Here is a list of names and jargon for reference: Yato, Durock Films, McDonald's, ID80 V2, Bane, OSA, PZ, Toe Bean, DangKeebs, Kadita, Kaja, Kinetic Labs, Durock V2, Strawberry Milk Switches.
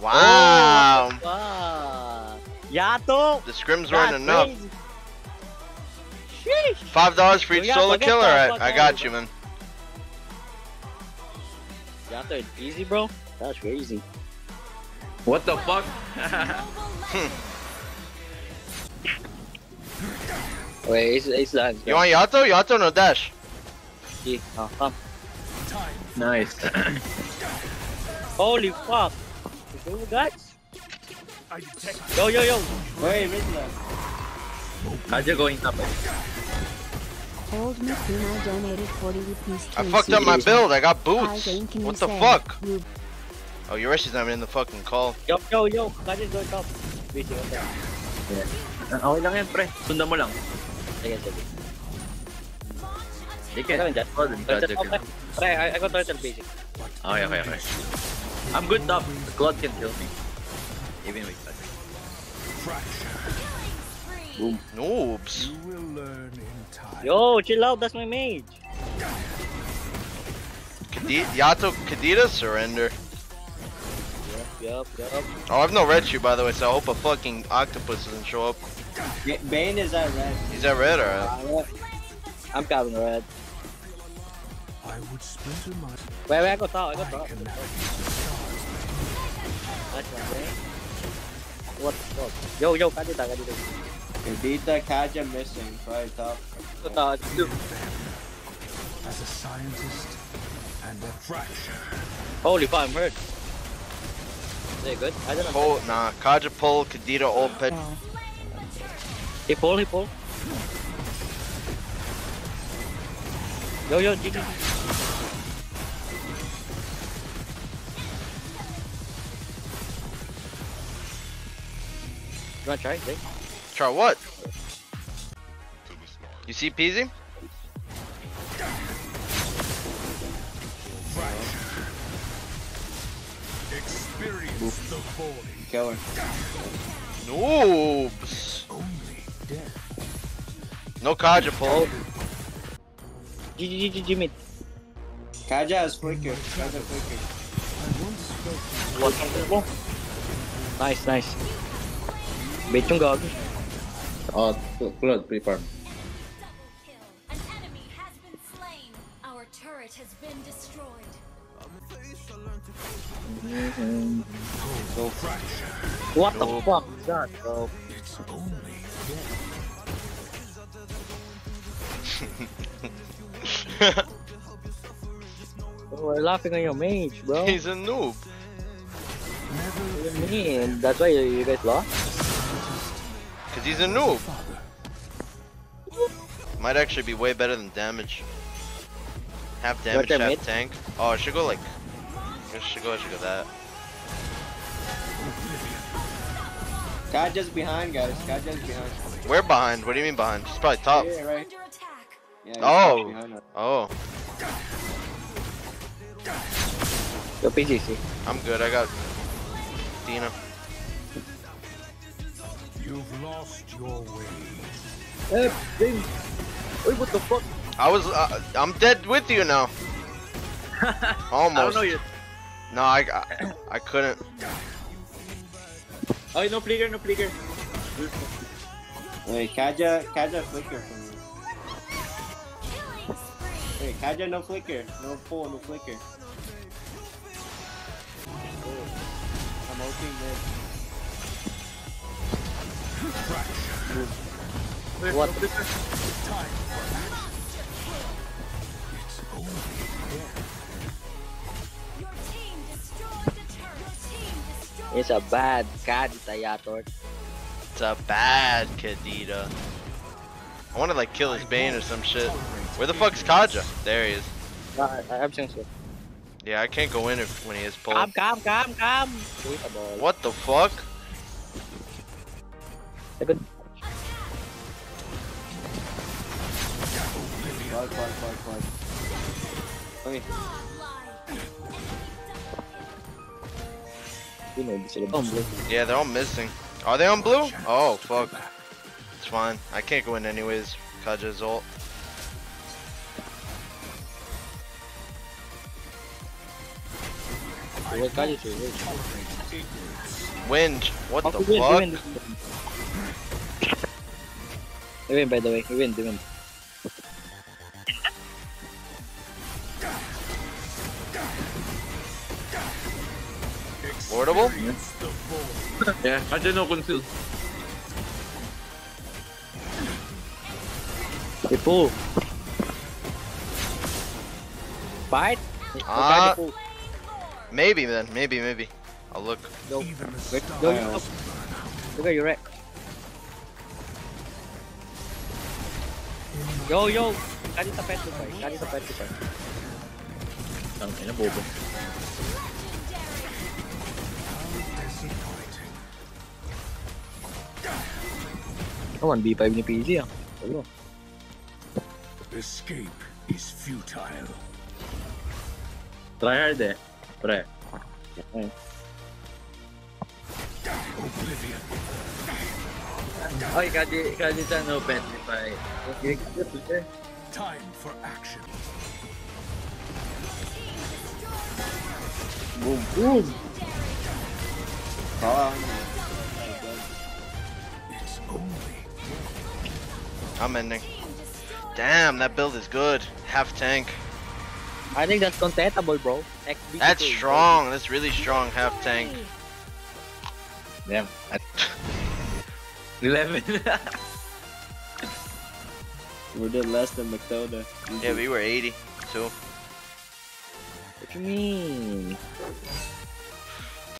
Wow. Oh, Yato. The scrims weren't enough. Sheesh. $5 for each solo killer. I got you, man. Yato, easy, bro. That's crazy. What the fuck? Wait, it's that. You want Yato? Yato no dash. Yeah, nice. Holy fuck. Who got? Yo, yo, yo. Wait, miss that. Kaja going up. Old Mikuno donated 40 rupees. I fucked up my build. I got boots. What the fuck? Oh, your rest is not even in the fucking call. Yo, yo, yo. Kaja's going up. Okay lang yan, pre. Sundan mo lang. Sige, sige. Sige. Pre, I got turtle basic. Okay, okay, okay. I'm good top. The cloud can kill me. Even with that. Boom. Noobs. You will learn in time. Yo, chill out. That's my mage. Yato, Kadita, surrender. Yup, yup. Oh, I've no red shoe, by the way, so I hope a fucking octopus doesn't show up. Bane is at red. He's at red, alright? I'm grabbing red. I would splinter my... Wait, wait, I got top, I got top. That's right. What the fuck? Yo, yo, Kadita, Kadita. Kadita, Kaja missing, probably top. Got top, dude. As a scientist and a fracture. Holy fuck, I'm hurt. They're good. I don't know. Pull, nah, Kaja pull, Kadita ult pet. He pull, he pull. Yo, yo, GG. You wanna try it, Jake? Try what? You see PZ? Experience the falling. Killer. Noobs. Only death. No Kaja pull. GG mid. Kaja is flicker. Kaja flicker. Nice, nice. Bait yung gagi. Oh, close, prepare. An enemy has been slain. Our turret has been destroyed. What the fuck is that, bro? It's only we're laughing at your mage, bro. He's a noob. What do you mean? That's why you guys lost? Cause he's a noob. Might actually be way better than damage. Half damage, half mid? Tank. Oh, I should go like... I should go that. Kaja's behind, guys. Kaja's behind. We're behind. What do you mean behind? She's probably top. Yeah, right. Yeah, oh. Oh. Yo, PGC. I'm good. I got Dina. You've lost your way. Hey, wait, what the fuck? I was. I'm dead with you now. Almost. I don't know you. No, I couldn't. Oh, no flicker, no flicker. Wait, Kaja flicker for me. Wait, Kaja no flicker, no pull, no flicker. I'm okay, man. What? It's a bad Kadita, Yato. It's a bad Kadita. I wanna like kill his Bane or some shit. Where the fuck's Kaja? There he is. I'm changing. Yeah, I can't go in if, when he is pulled. Come. What the fuck? Yeah, they're all missing. Are they on blue? Oh, fuck. It's fine. I can't go in anyways. Kaja's ult. Wind, what the fuck? They win, by the way, they win. Wardable? Yeah, I didn't know conceal. They pull. Bite? Maybe then, maybe. I'll look. No, no. Look at your wreck. Yo! Kadita petrified, I'm in a bobo. Oh, 1v5 ni PZ ah. Hello. Escape is futile. Try hard eh. Pre. Oblivion. Ay, Kadita no petrify. Time for action. Boom. Ah. It's only. I'm ending. Damn, that build is good. Half tank. I think that's contestable, bro. XBK, that's strong. Bro. That's really strong. Half tank. Damn. 11. We did less than McDonald's. Yeah, we were 80 too. What you mean?